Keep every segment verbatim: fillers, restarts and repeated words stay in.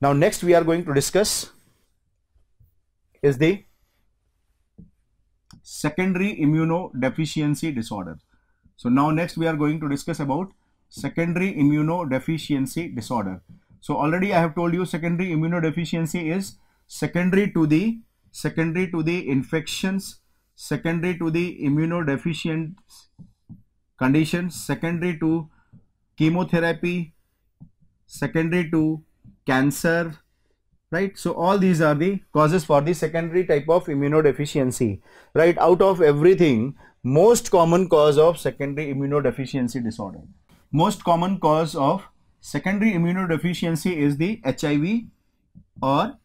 Now next we are going to discuss is the secondary immunodeficiency disorder. So now next we are going to discuss about secondary immunodeficiency disorder. So already I have told you secondary immunodeficiency is secondary to the secondary to the infections, secondary to the immunodeficient conditions, secondary to chemotherapy, secondary to cancer, right? So all these are the causes for the secondary type of immunodeficiency, right? Out of everything, most common cause of secondary immunodeficiency disorder. Most common cause of secondary immunodeficiency is the H I V or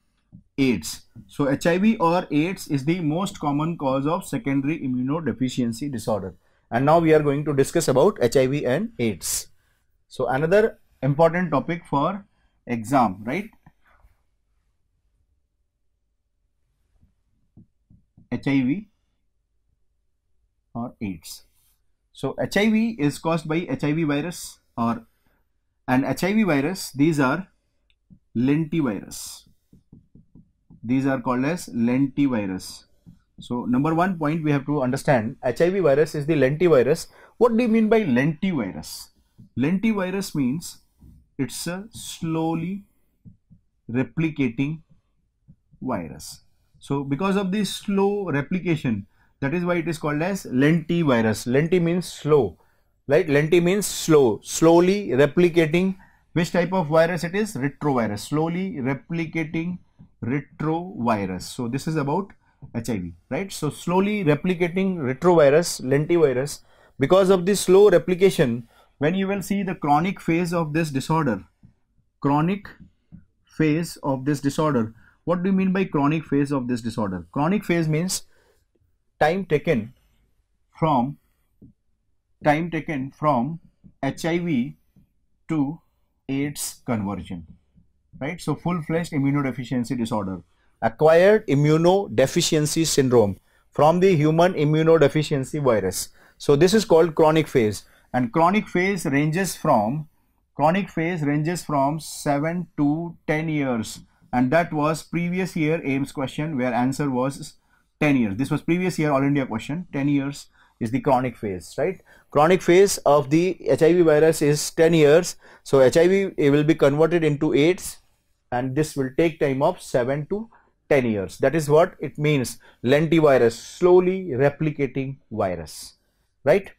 AIDS. So H I V or AIDS is the most common cause of secondary immunodeficiency disorder. And now we are going to discuss about H I V and AIDS. So another important topic for exam, right? H I V or AIDS. So H I V is caused by H I V virus or and H I V virus, these are lentivirus. These are called as lentivirus. So number one point we have to understand, H I V virus is the lentivirus. What do you mean by lentivirus? Lentivirus means it's a slowly replicating virus. So because of this slow replication, that is why it is called as lentivirus. Lenti means slow, right? Lenti means slow, slowly replicating. Which type of virus it is? Retrovirus, slowly replicating retrovirus. So this is about H I V, right? So slowly replicating retrovirus, lentivirus. Because of this slow replication, when you will see the chronic phase of this disorder, chronic phase of this disorder. What do you mean by chronic phase of this disorder? Chronic phase means time taken from time taken from H I V to AIDS conversion, right? So full-fledged immunodeficiency disorder. Acquired immunodeficiency syndrome from the human immunodeficiency virus. So this is called chronic phase, and chronic phase ranges from chronic phase ranges from seven to ten years, and that was previous year AIIMS question where answer was ten years. This was previous year All India question. Ten years is the chronic phase, right? Chronic phase of the H I V virus is ten years. So H I V will be converted into AIDS, and this will take time of seven to ten years. That is what it means, lentivirus, slowly replicating virus, right?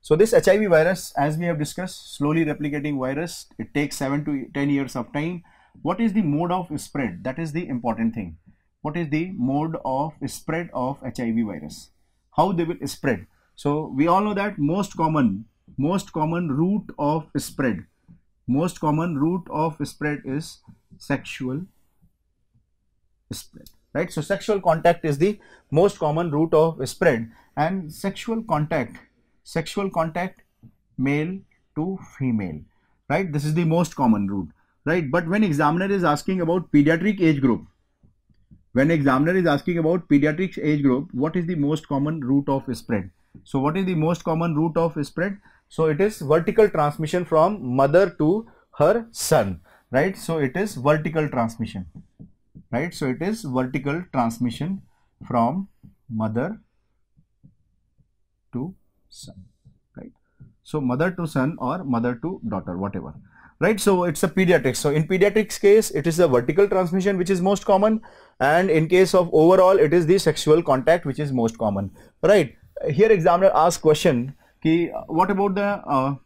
So this H I V virus, as we have discussed, slowly replicating virus, it takes seven to ten years of time. What is the mode of spread? That is the important thing. What is the mode of spread of H I V virus? How they will spread? So we all know that most common, most common route of spread, most common route of spread is sexual spread, right? So sexual contact is the most common route of spread, and sexual contact, sexual contact male to female, right? This is the most common route, right? But when examiner is asking about pediatric age group, when examiner is asking about pediatric age group, what is the most common route of spread? So what is the most common route of spread? So it is vertical transmission from mother to her son, right? So it is vertical transmission, right? So it is vertical transmission from mother to son, right? So mother to son or mother to daughter, whatever, right? So it's a pediatric. So in pediatrics case, it is the vertical transmission which is most common, and in case of overall, it is the sexual contact which is most common, right? Here examiner asks question, ki, what about the uh,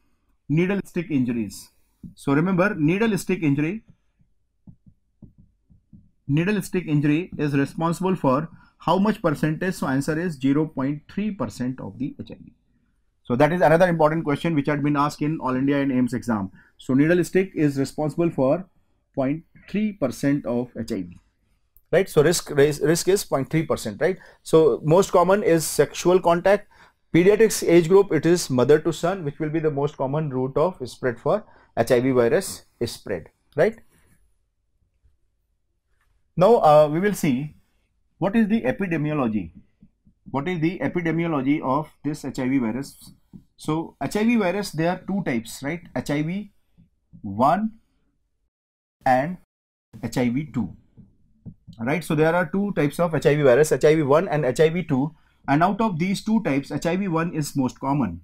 needle stick injuries? So remember, needle stick injury, needle stick injury is responsible for how much percentage? So answer is zero point three percent of the H I V. So that is another important question which had been asked in All India and AIIMS exam. So needle stick is responsible for zero point three percent of H I V, right? So risk risk is zero point three percent, right? So most common is sexual contact. Pediatrics age group, it is mother to son, which will be the most common route of spread for H I V virus spread, right? Now uh, we will see what is the epidemiology. What is the epidemiology of this H I V virus? So H I V virus, there are two types, right? H I V one and H I V two, right? So there are two types of H I V virus, H I V one and H I V two, and out of these two types, H I V one is most common.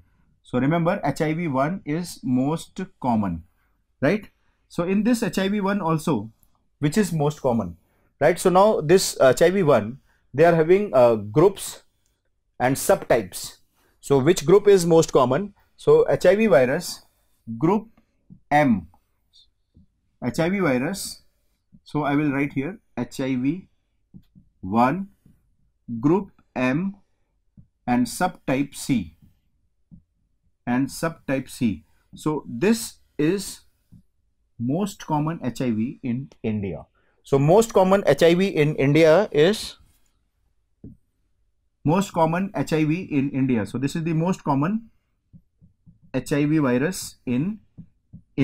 So remember, H I V one is most common, right? So in this H I V one also, which is most common, right? So now this H I V one, they are having uh, groups and subtypes. So which group is most common? So H I V virus group M, H I V virus, so I will write here H I V one group M and subtype C, and subtype C. So this is most common H I V in India. So most common HIV in India is most common HIV in India. So this is the most common H I V virus in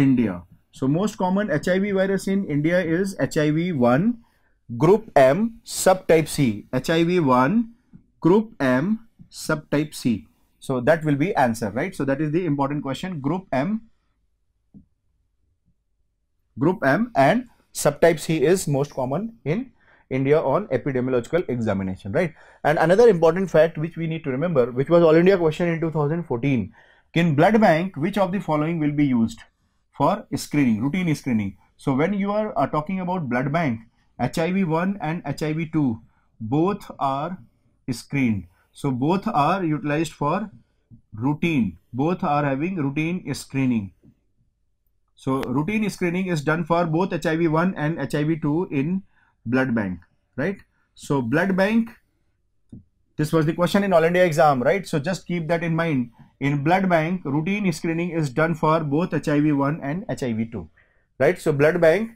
India. So most common H I V virus in India is H I V one group M subtype C, H I V one group M subtype C. So that will be answer, right? So that is the important question, group M, group M and subtype C is most common in India on epidemiological examination, right? And another important fact which we need to remember, which was All India question in two thousand fourteen, in blood bank, which of the following will be used for screening, routine screening? So when you are uh, talking about blood bank, H I V one and H I V two, both are screened. So both are utilized for routine, both are having routine screening. So routine screening is done for both H I V one and H I V two in blood bank, right? So blood bank, this was the question in All India exam, right? So just keep that in mind. In blood bank, routine screening is done for both H I V one and H I V two, right? So blood bank,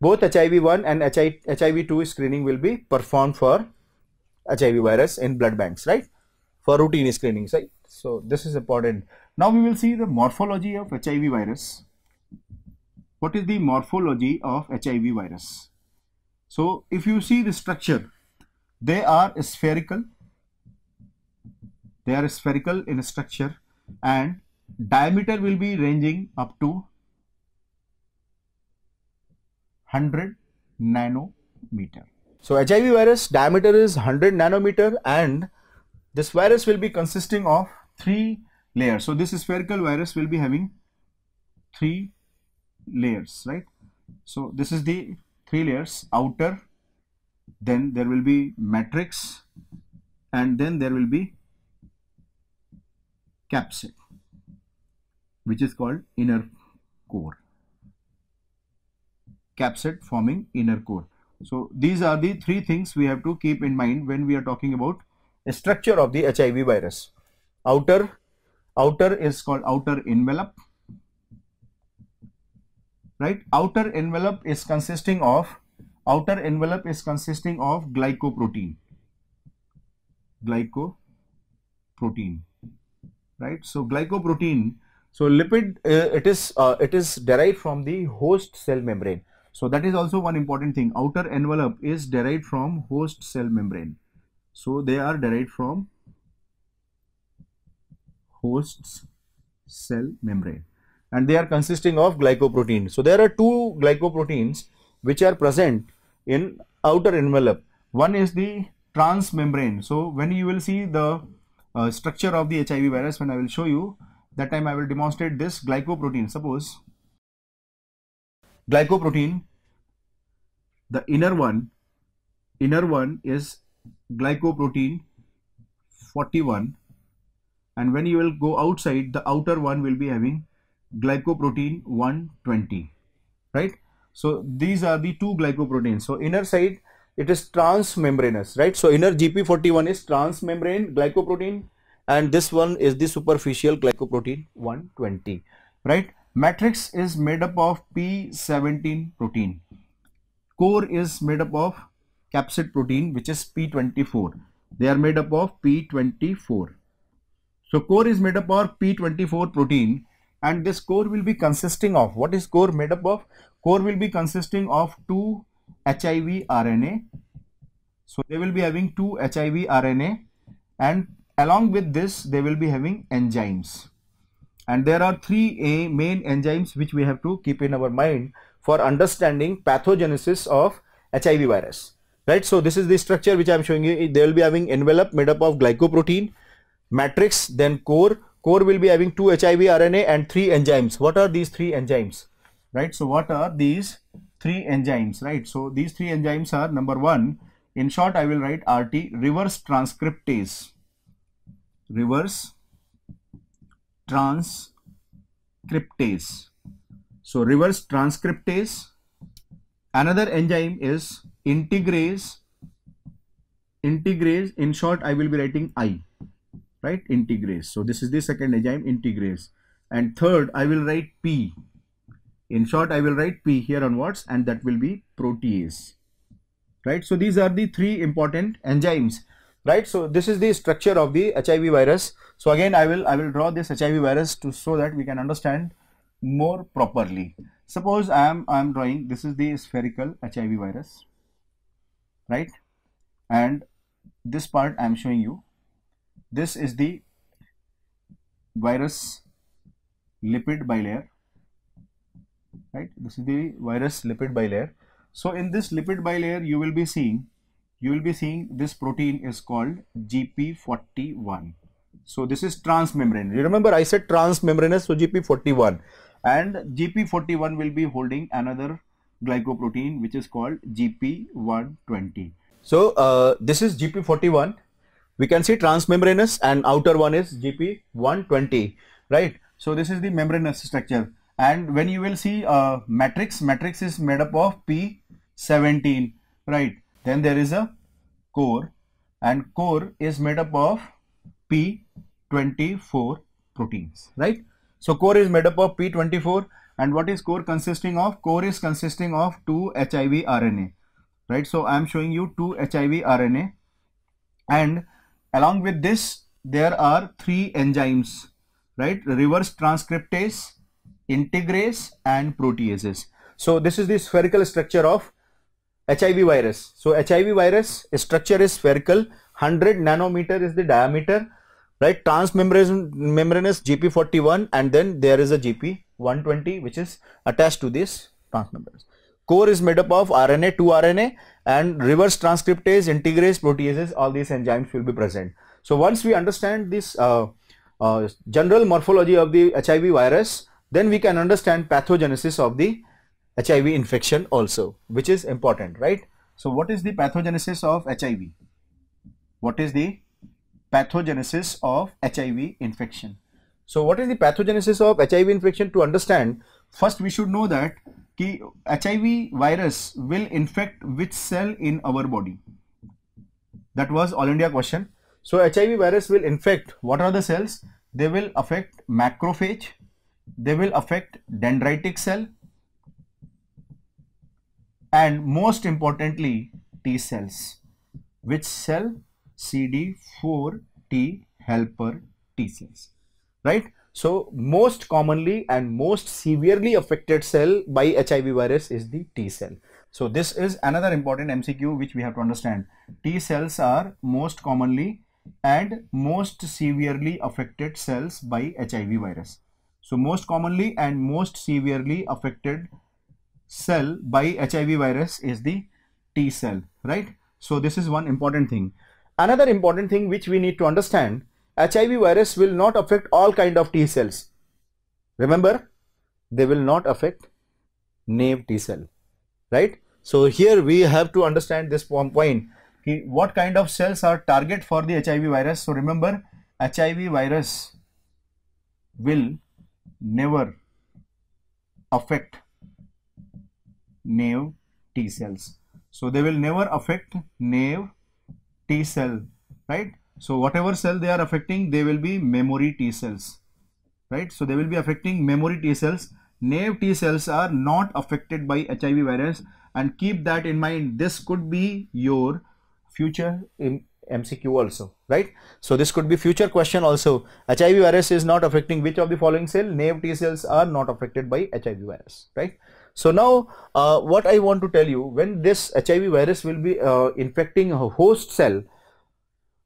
both H I V one and H I V two screening will be performed for H I V virus in blood banks, right? For routine screening, right? So this is important. Now we will see the morphology of H I V virus. What is the morphology of H I V virus? So if you see the structure, they are spherical. They are spherical in structure and diameter will be ranging up to one hundred nanometer. So H I V virus diameter is one hundred nanometer and this virus will be consisting of three layers. So this spherical virus will be having three layers, right? So this is the three layers, outer, then there will be matrix, and then there will be capsid, which is called inner core, capsid forming inner core. So these are the three things we have to keep in mind when we are talking about the structure of the H I V virus. Outer, outer is called outer envelope, right? Outer envelope is consisting of, outer envelope is consisting of glycoprotein, glycoprotein. Right, so glycoprotein, so lipid, uh, it is uh, it is derived from the host cell membrane. So that is also one important thing. Outer envelope is derived from host cell membrane. So they are derived from host cell membrane, and they are consisting of glycoprotein. So there are two glycoproteins which are present in outer envelope. One is the transmembrane. So when you will see the Uh, structure of the H I V virus, when I will show you, that time I will demonstrate this glycoprotein. Suppose glycoprotein, the inner one, inner one is glycoprotein forty-one, and when you will go outside, the outer one will be having glycoprotein one twenty, right? So these are the two glycoproteins. So inner side, it is transmembranous, right? So inner G P forty-one is transmembrane glycoprotein, and this one is the superficial glycoprotein one twenty, right? Matrix is made up of P seventeen protein. Core is made up of capsid protein, which is P twenty-four. They are made up of P twenty-four. So core is made up of P twenty-four protein, and this core will be consisting of, what is core made up of? Core will be consisting of two H I V R N A. So they will be having two H I V R N A, and along with this they will be having enzymes, and there are three a main enzymes which we have to keep in our mind for understanding pathogenesis of H I V virus, right? So this is the structure which I am showing you. They will be having envelope made up of glycoprotein, matrix, then core. Core will be having two H I V R N A and three enzymes. What are these three enzymes, right? So what are these three enzymes, right? So these three enzymes are, number one, in short I will write R T, reverse transcriptase, reverse transcriptase. So reverse transcriptase. Another enzyme is integrase, integrase, in short I will be writing I, right, integrase. So this is the second enzyme, integrase. And third I will write P, in short I will write P here onwards, and that will be protease, right? So these are the three important enzymes, right? So this is the structure of the H I V virus. So again I will I will draw this H I V virus to so that we can understand more properly. Suppose I am I am drawing, this is the spherical H I V virus, right? And this part I am showing you, this is the virus lipid bilayer, right? This is the virus lipid bilayer. So in this lipid bilayer you will be seeing, you will be seeing this protein is called G P forty-one. So this is transmembrane. You remember I said transmembranous, so G P forty-one, and G P forty-one will be holding another glycoprotein which is called G P one twenty. So uh, this is G P forty-one. We can see transmembranous, and outer one is G P one twenty, right? So this is the membranous structure. And when you will see uh, matrix, matrix is made up of P seventeen, right? Then there is a core, and core is made up of P twenty-four proteins, right? So core is made up of P twenty-four, and what is core consisting of? Core is consisting of two H I V R N A, right? So I am showing you two H I V R N A, and along with this there are three enzymes, right? Reverse transcriptase, integrase and proteases. So this is the spherical structure of H I V virus. So H I V virus structure is spherical, one hundred nanometer is the diameter, right? Transmembranous G P forty-one, and then there is a G P one twenty which is attached to this transmembranous. Core is made up of R N A, two R N A, and reverse transcriptase, integrase, proteases, all these enzymes will be present. So once we understand this uh, uh, general morphology of the H I V virus, then we can understand pathogenesis of the H I V infection also, which is important, right? So what is the pathogenesis of H I V? What is the pathogenesis of H I V infection? So what is the pathogenesis of H I V infection? To understand, first we should know that ki H I V virus will infect which cell in our body. That was All India question. So H I V virus will infect, what are the cells? They will affect macrophage, they will affect dendritic cell, and most importantly T cells. Which cell? C D four T helper T cells, right? So most commonly and most severely affected cell by H I V virus is the T cell. So this is another important M C Q which we have to understand. T cells are most commonly and most severely affected cells by H I V virus. So most commonly and most severely affected cell by H I V virus is the T cell, right? So this is one important thing. Another important thing which we need to understand, H I V virus will not affect all kind of T cells. Remember, they will not affect naive T cell, right? So here we have to understand this one point, okay, what kind of cells are target for the H I V virus. So remember, H I V virus will never affect naive T cells. So they will never affect naive T cell, right? So whatever cell they are affecting, they will be memory T cells, right? So they will be affecting memory T cells. Naive T cells are not affected by H I V virus, and keep that in mind. This could be your future in M C Q also, right? So this could be future question also. H I V virus is not affecting which of the following cell? Naive T cells are not affected by H I V virus, right? So now uh, what I want to tell you, when this H I V virus will be uh, infecting a host cell,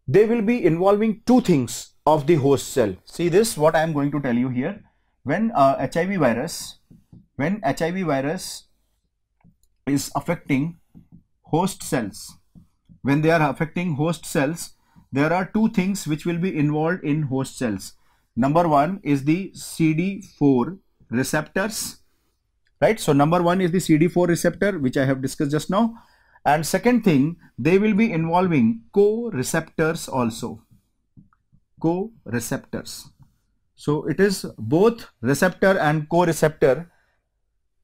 they will be involving two things of the host cell. See this, what I am going to tell you here. When uh, H I V virus, when H I V virus is affecting host cells. When they are affecting host cells, there are two things which will be involved in host cells. Number one is the C D four receptors, right? So number one is the C D four receptor, which I have discussed just now. And second thing, they will be involving co-receptors also, co-receptors. So it is both receptor and co-receptor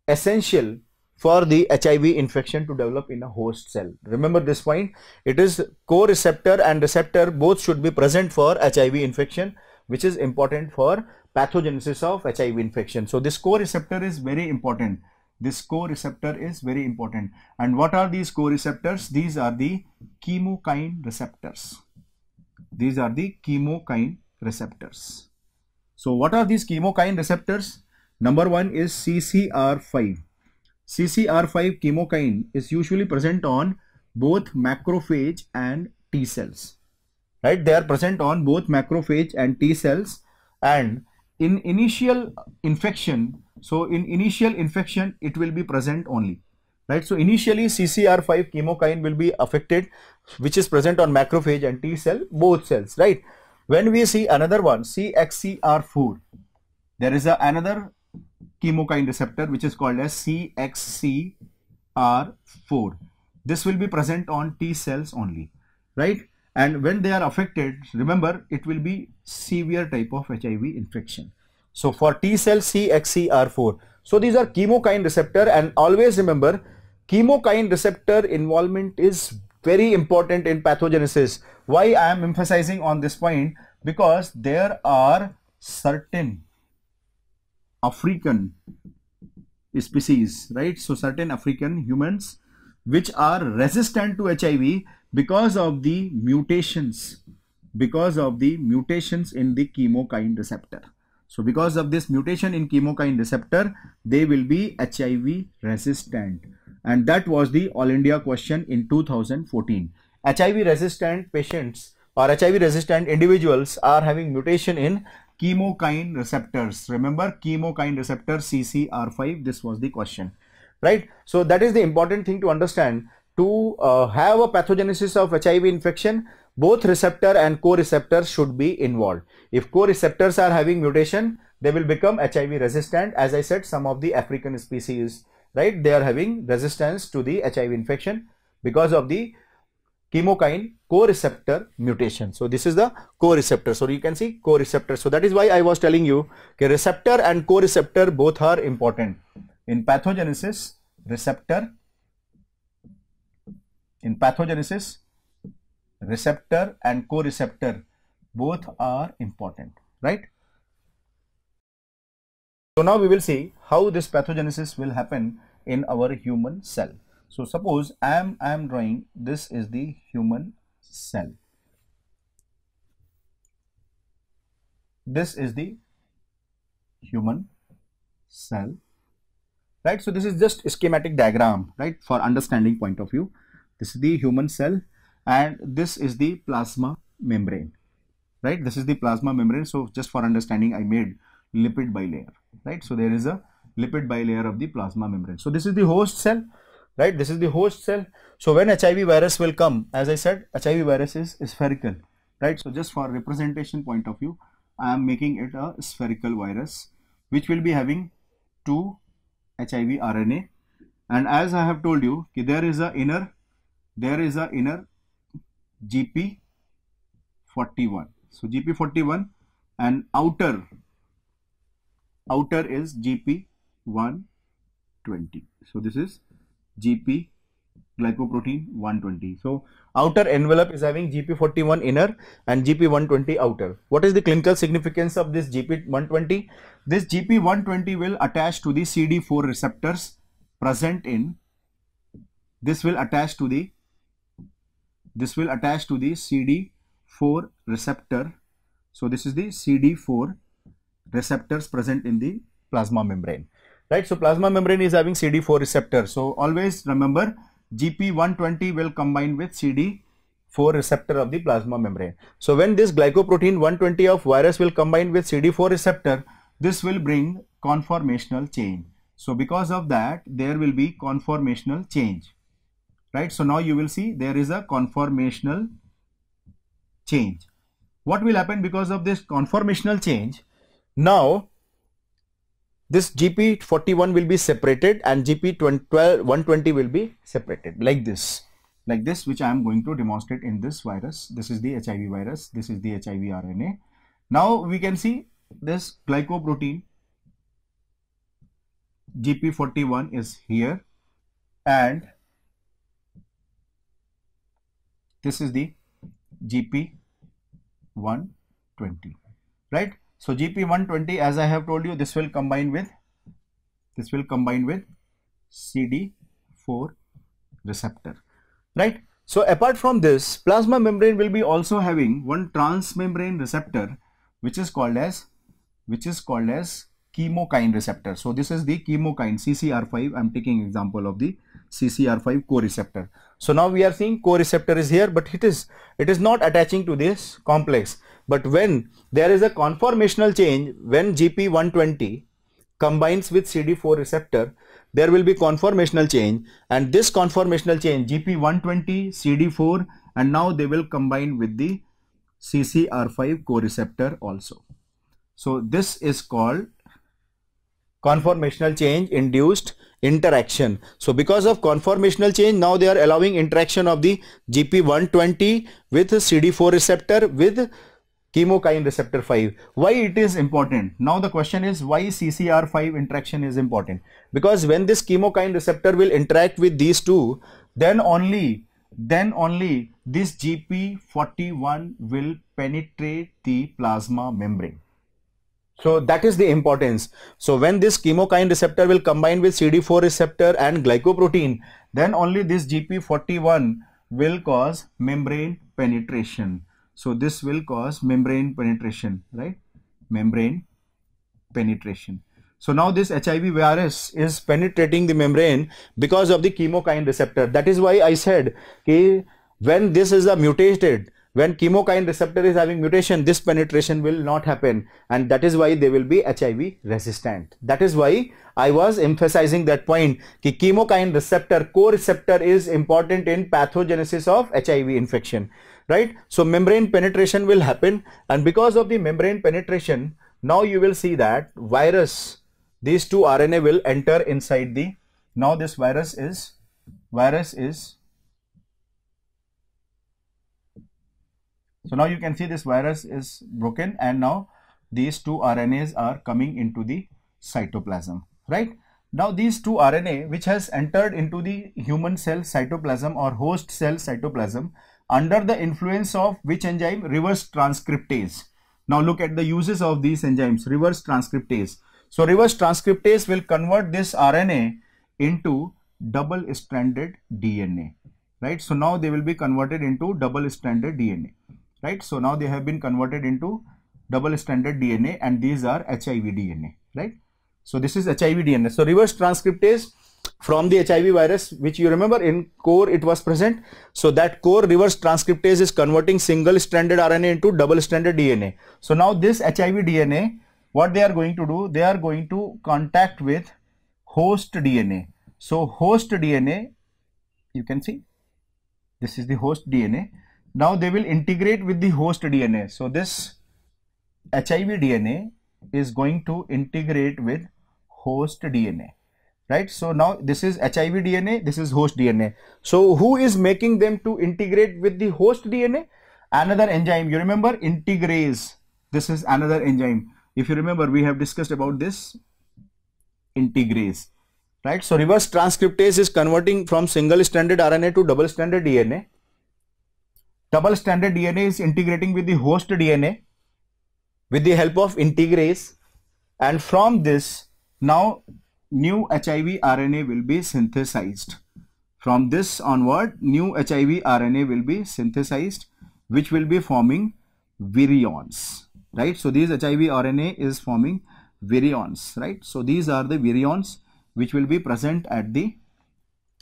essential for the H I V infection to develop in a host cell. Remember this point, it is co-receptor and receptor both should be present for H I V infection, which is important for pathogenesis of H I V infection. So this co-receptor is very important. This co-receptor is very important. And what are these co-receptors? These are the chemokine receptors. These are the chemokine receptors. So what are these chemokine receptors? Number one is C C R five. C C R five chemokine is usually present on both macrophage and T cells, right? They are present on both macrophage and T cells. And in initial infection, so in initial infection, it will be present only, right? So initially C C R five chemokine will be affected, which is present on macrophage and T cell, both cells, right? When we see another one, C X C R four, there is a, another chemokine receptor which is called as C X C R four. This will be present on T cells only, right? And when they are affected, remember, it will be severe type of H I V infection. So for T cell, C X C R four. So these are chemokine receptor, and always remember, chemokine receptor involvement is very important in pathogenesis. Why I am emphasizing on this point? Because there are certain African species, right? So certain African humans which are resistant to H I V because of the mutations, because of the mutations in the chemokine receptor. So because of this mutation in chemokine receptor, they will be H I V resistant. And that was the All India question in two thousand fourteen. H I V resistant patients or H I V resistant individuals are having mutation in chemokine receptors. Remember, chemokine receptor C C R five, this was the question, right? So that is the important thing to understand. To uh, have a pathogenesis of H I V infection, both receptor and co-receptors should be involved. If co-receptors are having mutation, they will become H I V resistant. As I said, some of the African species, right, they are having resistance to the H I V infection because of the chemokine co-receptor mutation. So this is the co-receptor. So you can see co-receptor. So that is why I was telling you, okay, receptor and co-receptor both are important. In pathogenesis, receptor, in pathogenesis, receptor and co-receptor both are important, right? So now we will see how this pathogenesis will happen in our human cell. So suppose I am, I am drawing, this is the human cell. This is the human cell, right? So this is just a schematic diagram, right, for understanding point of view. This is the human cell and this is the plasma membrane, right? This is the plasma membrane. So just for understanding, I made lipid bilayer, right? So there is a lipid bilayer of the plasma membrane. So this is the host cell, right? This is the host cell. So when H I V virus will come, as I said, H I V virus is spherical, right? So just for representation point of view, I am making it a spherical virus, which will be having two H I V R N A. And as I have told you, there is a inner, there is a inner G P forty-one. So G P forty-one and outer, outer is G P one twenty. So this is G P glycoprotein one twenty. So outer envelope is having G P forty-one inner and G P one twenty outer. What is the clinical significance of this G P one twenty? This G P one twenty will attach to the C D four receptors present in, this will attach to the, this will attach to the C D four receptor. So this is the C D four receptors present in the plasma membrane, right? So plasma membrane is having C D four receptor. So always remember, G P one twenty will combine with C D four receptor of the plasma membrane. So when this glycoprotein one twenty of virus will combine with C D four receptor, this will bring conformational change. So because of that, there will be conformational change, right? So now you will see there is a conformational change. What will happen because of this conformational change? Now this G P forty-one will be separated and G P one twenty will be separated like this, like this, which I am going to demonstrate in this virus. This is the H I V virus. This is the H I V R N A. Now we can see this glycoprotein G P forty-one is here, and this is the G P one twenty, right? So G P one twenty, as I have told you, this will combine with this will combine with C D four receptor, right? So apart from this, plasma membrane will be also having one transmembrane receptor which is called as which is called as chemokine receptor. So this is the chemokine C C R five. I am taking example of the C C R five coreceptor. So now we are seeing coreceptor is here, but it is it is not attaching to this complex. But when there is a conformational change, when G P one twenty combines with C D four receptor, there will be conformational change, and this conformational change G P one twenty, C D four, and now they will combine with the C C R five coreceptor also. So this is called conformational change induced interaction. So because of conformational change, now they are allowing interaction of the G P one twenty with C D four receptor with chemokine receptor five. Why it is important? Now the question is, why C C R five interaction is important? Because when this chemokine receptor will interact with these two, then only then only this G P forty-one will penetrate the plasma membrane. So that is the importance. So when this chemokine receptor will combine with C D four receptor and glycoprotein, then only this G P forty-one will cause membrane penetration. So this will cause membrane penetration, right? Membrane penetration. So now this H I V virus is penetrating the membrane because of the chemokine receptor. That is why I said that when this is a mutated, when chemokine receptor is having mutation, this penetration will not happen, and that is why they will be H I V resistant. That is why I was emphasizing that point, that chemokine receptor, coreceptor is important in pathogenesis of H I V infection, right? So membrane penetration will happen, and because of the membrane penetration, now you will see that virus, these two R N A will enter inside the, now this virus is, virus is, so now you can see this virus is broken, and now these two R N As are coming into the cytoplasm, right? Now these two R N A which has entered into the human cell cytoplasm or host cell cytoplasm, under the influence of which enzyme? Reverse transcriptase. Now look at the uses of these enzymes, reverse transcriptase. So reverse transcriptase will convert this R N A into double-stranded D N A, right? So now they will be converted into double-stranded D N A. Right, so now they have been converted into double-stranded D N A, and these are H I V D N A, right? So this is H I V D N A. So reverse transcriptase from the H I V virus, which you remember in core it was present. So that core reverse transcriptase is converting single-stranded R N A into double-stranded D N A. So now this H I V D N A, what they are going to do? They are going to contact with host D N A. So host D N A, you can see, this is the host D N A. Now they will integrate with the host D N A. So this H I V D N A is going to integrate with host D N A, right? So now this is H I V D N A, this is host D N A. So who is making them to integrate with the host D N A? Another enzyme, you remember, integrase. This is another enzyme. If you remember, we have discussed about this integrase, right? So reverse transcriptase is converting from single-stranded R N A to double-stranded D N A. Double-stranded D N A is integrating with the host D N A with the help of integrase, and from this now new H I V R N A will be synthesized. From this onward, new H I V R N A will be synthesized, which will be forming virions, right? So these H I V R N A is forming virions, right? So these are the virions which will be present at the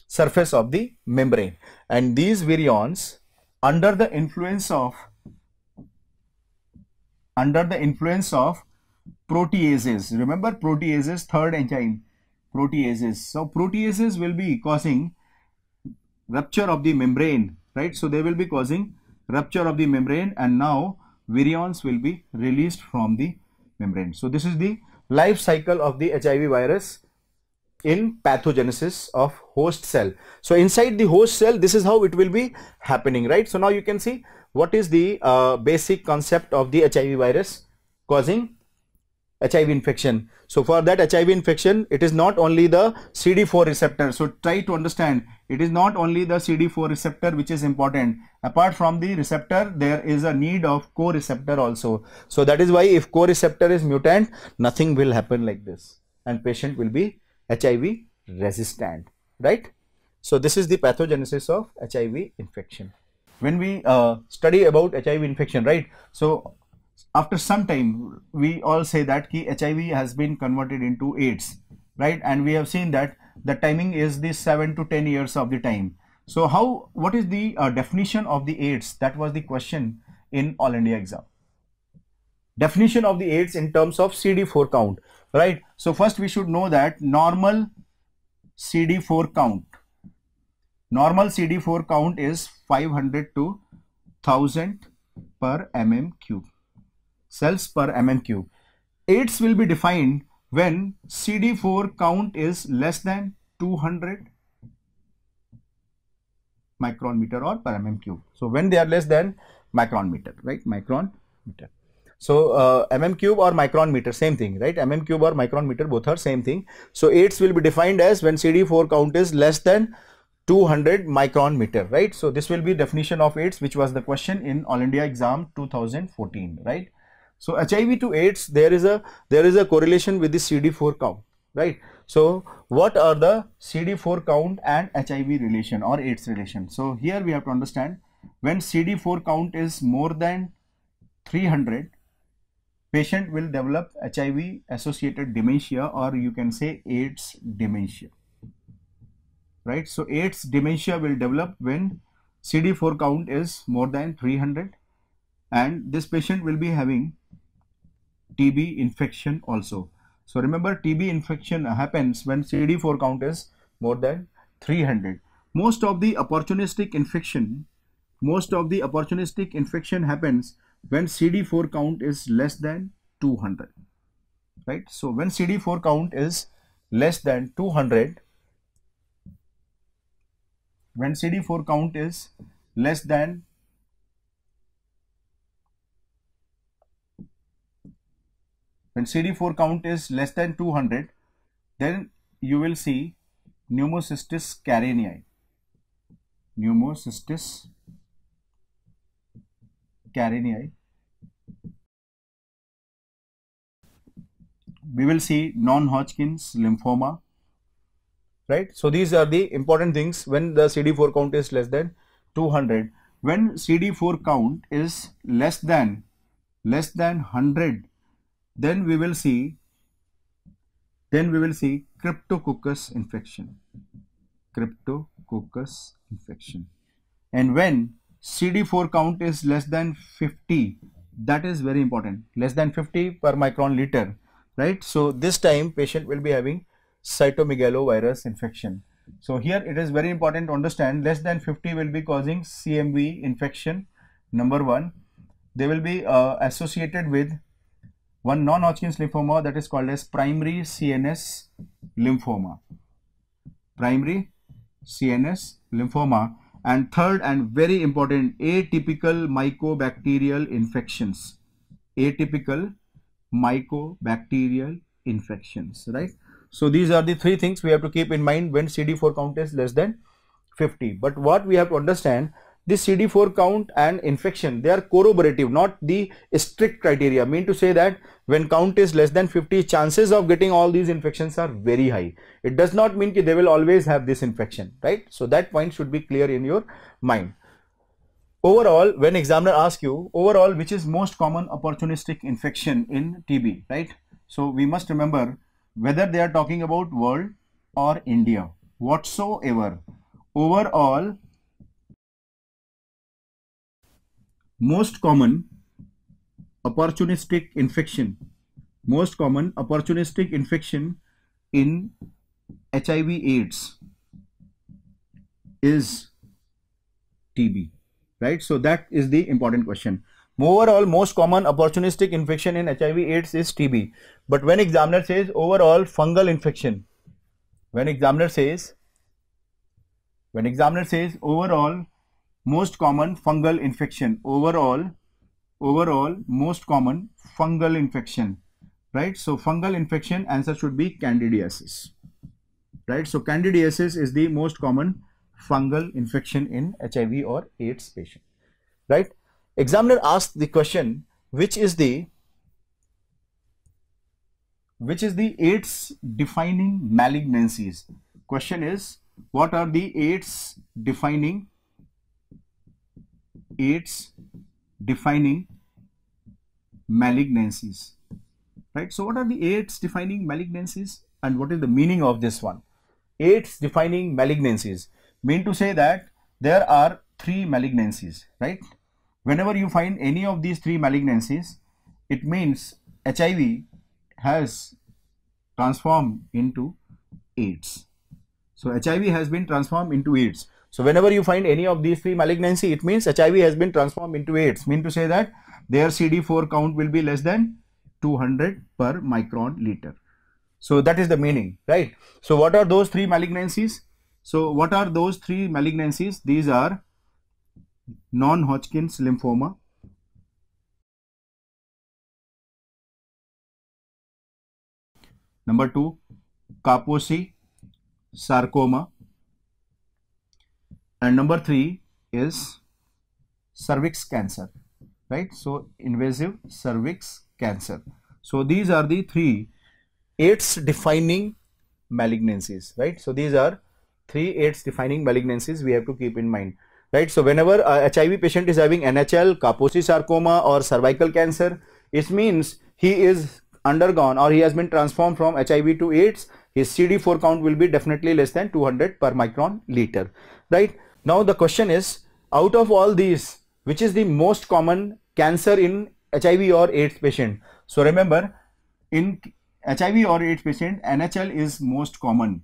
surface of the membrane, and these virions, under the influence of under the influence of proteases, remember proteases, third enzyme, proteases. So proteases will be causing rupture of the membrane, right? So they will be causing rupture of the membrane, and now virions will be released from the membrane. So this is the life cycle of the H I V virus in pathogenesis of host cell. So inside the host cell, this is how it will be happening, right? So now you can see what is the uh, basic concept of the H I V virus causing H I V infection. So for that H I V infection, it is not only the C D four receptor. So try to understand, it is not only the C D four receptor which is important. Apart from the receptor, there is a need of co-receptor also. So that is why if co-receptor is mutant, nothing will happen like this, and patient will be H I V resistant, right? So this is the pathogenesis of H I V infection. When we uh, study about H I V infection, right? So after some time, we all say that ki H I V has been converted into AIDS, right? And we have seen that the timing is the seven to ten years of the time. So how, what is the uh, definition of the AIDS? That was the question in All India exam. Definition of the AIDS in terms of C D four count, right? So first we should know that normal C D four count, normal C D four count is five hundred to one thousand per mm cube. Cells per mm cube. AIDS will be defined when C D four count is less than two hundred micron meter or per mm cube. So when they are less than micron meter, right? Micron meter. So uh, mm cube or micron meter, same thing, right? Mm cube or micron meter, both are same thing. So AIDS will be defined as when C D four count is less than two hundred micron meter, right? So this will be definition of AIDS, which was the question in All India exam two thousand fourteen, right? So H I V to AIDS, there is a there is a correlation with the C D four count, right? So what are the C D four count and H I V relation or AIDS relation? So here we have to understand, when C D four count is more than three hundred, patient will develop H I V associated dementia, or you can say AIDS dementia, right? So AIDS dementia will develop when C D four count is more than three hundred, and this patient will be having T B infection also. So remember, T B infection happens when C D four count is more than three hundred. Most of the opportunistic infection, most of the opportunistic infection happens when C D four count is less than two hundred, right? So when C D four count is less than two hundred, when C D four count is less than When C D four count is less than two hundred, then you will see pneumocystis carinae, pneumocystis carinae. We will see non-Hodgkin's lymphoma, right? So these are the important things when the C D four count is less than two hundred. When C D four count is less than less than one hundred, then we will see, then we will see cryptococcus infection, cryptococcus infection. And when C D four count is less than fifty, that is very important, less than fifty per micron liter, right? So this time patient will be having cytomegalovirus infection. So here it is very important to understand, less than fifty will be causing C M V infection, number one. They will be uh, associated with one non-Hodgkin's lymphoma, that is called as primary C N S lymphoma, primary C N S lymphoma. And third and very important, atypical mycobacterial infections, atypical mycobacterial infections, right? So these are the three things we have to keep in mind when C D four count is less than fifty. But what we have to understand, this C D four count and infection, they are corroborative, not the strict criteria. Mean to say that when count is less than fifty, chances of getting all these infections are very high. It does not mean that they will always have this infection, right? So that point should be clear in your mind. Overall, when examiner asks you, overall, which is most common opportunistic infection in T B, right? So we must remember, whether they are talking about world or India, whatsoever, overall, most common opportunistic infection, most common opportunistic infection in H I V AIDS is T B, right? So that is the important question. Overall, most common opportunistic infection in H I V AIDS is T B. But when examiner says overall fungal infection, when examiner says, when examiner says overall most common fungal infection, overall, overall most common fungal infection, right? So fungal infection answer should be candidiasis, right? So candidiasis is the most common fungal infection in H I V or AIDS patient, right? Examiner asked the question, which is the which is the AIDS defining malignancies. Question is, what are the AIDS defining AIDS defining malignancies, right? So what are the AIDS defining malignancies and what is the meaning of this one? AIDS defining malignancies mean to say that there are three malignancies, right? Whenever you find any of these three malignancies, it means H I V has transformed into AIDS. So H I V has been transformed into AIDS. So whenever you find any of these three malignancy, it means H I V has been transformed into AIDS. Mean to say that their C D four count will be less than two hundred per micron liter. So that is the meaning, right? So what are those three malignancies? So what are those three malignancies? These are non-Hodgkin's lymphoma, number two, Kaposi sarcoma, and number three is cervix cancer, right? So invasive cervix cancer. So these are the three AIDS defining malignancies, right? So these are three AIDS defining malignancies we have to keep in mind, right? So whenever a H I V patient is having N H L, Kaposi sarcoma or cervical cancer, it means he is undergone or he has been transformed from H I V to AIDS. His C D four count will be definitely less than two hundred per micron liter, right? Now the question is, out of all these, which is the most common cancer in H I V or AIDS patient? So remember, in H I V or AIDS patient, N H L is most common.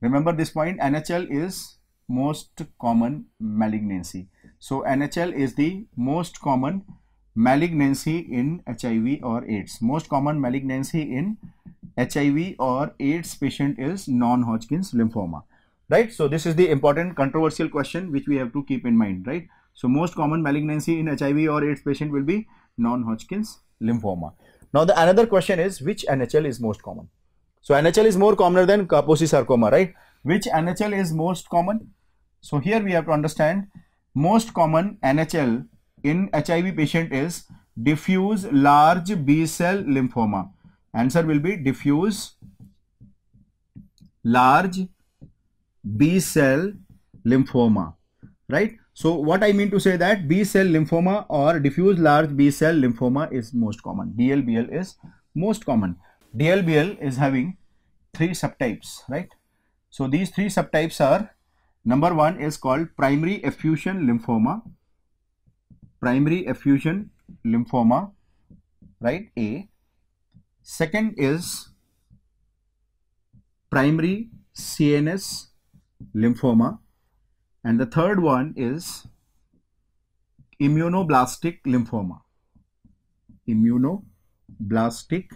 Remember this point, N H L is most common malignancy. So N H L is the most common malignancy in H I V or AIDS. Most common malignancy in H I V or AIDS patient is non-Hodgkin's lymphoma, right? So this is the important controversial question which we have to keep in mind, right? So most common malignancy in H I V or AIDS patient will be non-Hodgkin's lymphoma. Now the another question is, which N H L is most common? So N H L is more commoner than Kaposi sarcoma, right? Which N H L is most common? So here we have to understand, most common N H L in H I V patient is diffuse large B-cell lymphoma. Answer will be diffuse large B-cell lymphoma, right? So what I mean to say that B-cell lymphoma or diffuse large B-cell lymphoma is most common. D L B C L is most common. D L B C L is having three subtypes, right? So these three subtypes are, number one is called primary effusion lymphoma, primary effusion lymphoma, right? A. Second is primary C N S lymphoma, and the third one is immunoblastic lymphoma, immunoblastic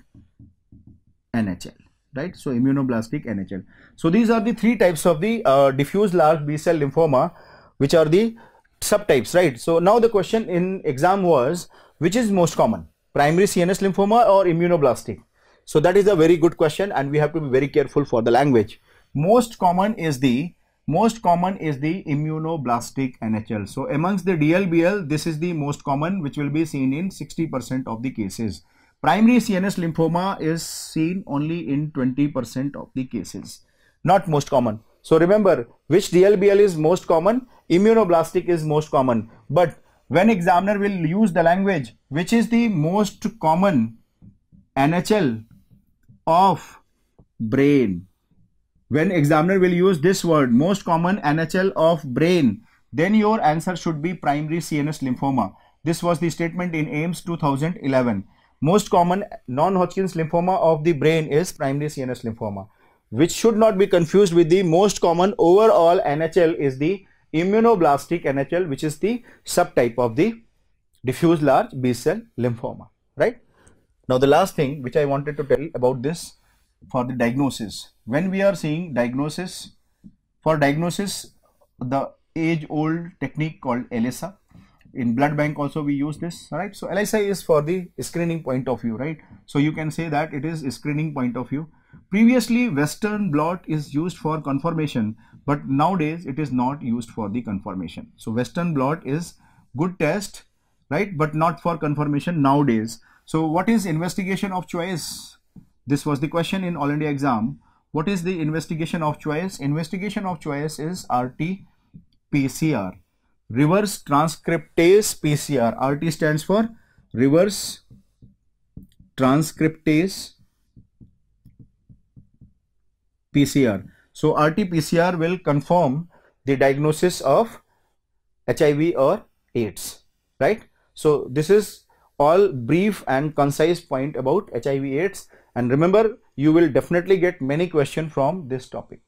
N H L, right? So immunoblastic N H L. So these are the three types of the uh, diffuse large B-cell lymphoma, which are the subtypes, right? So now the question in exam was, which is most common? Primary C N S lymphoma or immunoblastic? So that is a very good question and we have to be very careful for the language. Most common is the most common is the immunoblastic N H L. So amongst the D L B C L, this is the most common, which will be seen in sixty percent of the cases. Primary C N S lymphoma is seen only in twenty percent of the cases, not most common. So remember, which D L B C L is most common? Immunoblastic is most common. But when examiner will use the language, which is the most common N H L of brain, when examiner will use this word, most common N H L of brain, then your answer should be primary C N S lymphoma. This was the statement in AIIMS two thousand eleven. Most common non-Hodgkin's lymphoma of the brain is primary C N S lymphoma. which should not be confused with the most common overall N H L, is the immunoblastic N H L, which is the subtype of the diffuse large B-cell lymphoma, right? Now the last thing which I wanted to tell about this for the diagnosis. When we are seeing diagnosis, for diagnosis, the age old technique called ELISA. In blood bank also we use this, right? So ELISA is for the screening point of view, right? So you can say that it is a screening point of view. Previously Western blot is used for confirmation, but nowadays it is not used for the confirmation. So Western blot is good test, right? But not for confirmation nowadays. So what is investigation of choice? This was the question in All India exam. What is the investigation of choice? Investigation of choice is R T P C R. Reverse transcriptase P C R. R T stands for reverse transcriptase P C R. So R T P C R will confirm the diagnosis of H I V or AIDS, right? So this is all brief and concise point about H I V AIDS, and remember you will definitely get many questions from this topic.